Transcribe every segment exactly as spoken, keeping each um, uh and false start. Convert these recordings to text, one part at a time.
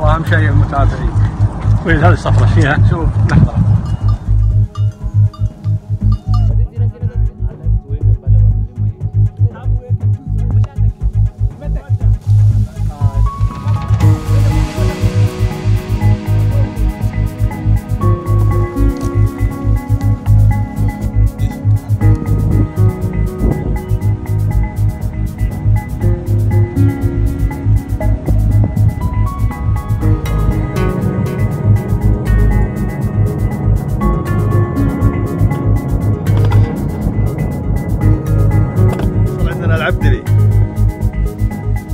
واهم شيء المتابعين. وهذه الصفرة فيها نشوف نحضر.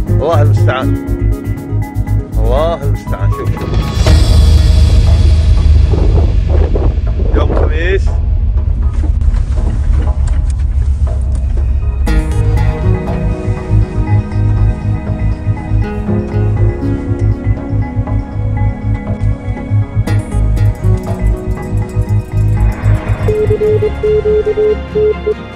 الله المستعان الله المستعان. شوف يوم الخميس